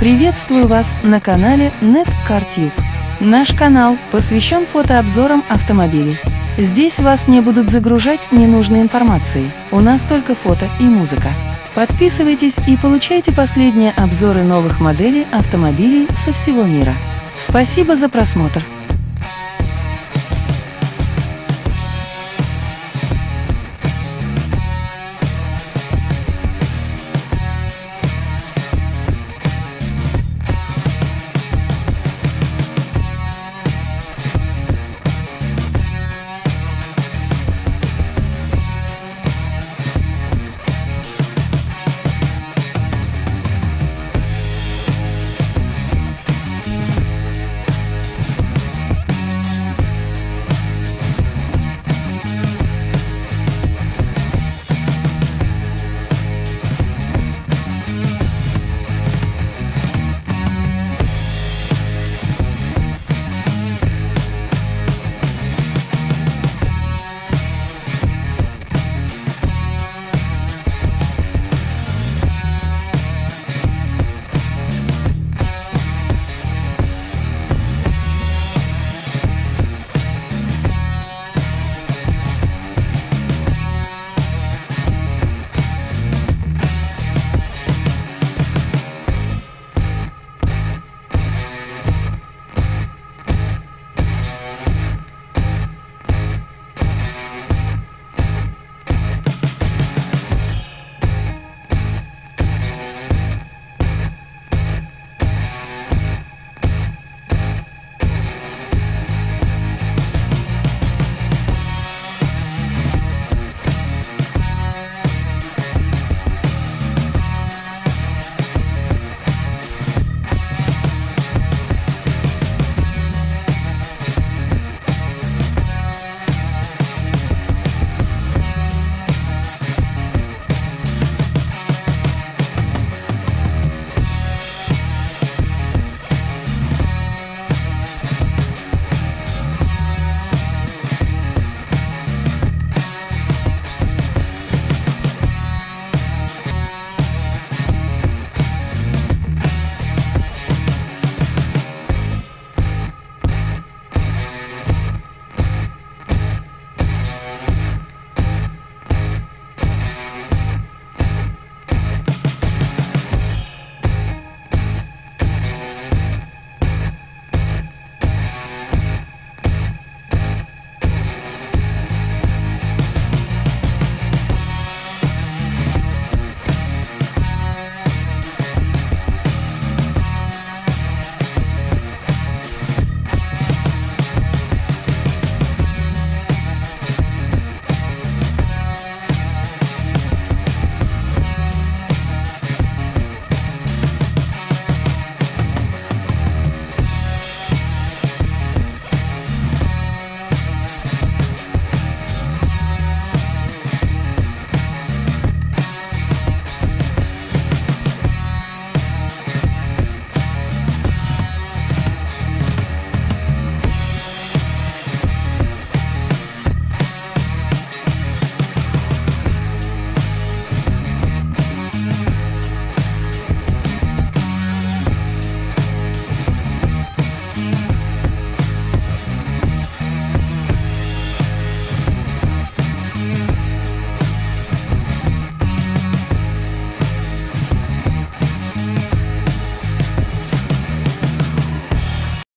Приветствую вас на канале NetCarTube. Наш канал посвящен фотообзорам автомобилей. Здесь вас не будут загружать ненужной информацией, у нас только фото и музыка. Подписывайтесь и получайте последние обзоры новых моделей автомобилей со всего мира. Спасибо за просмотр.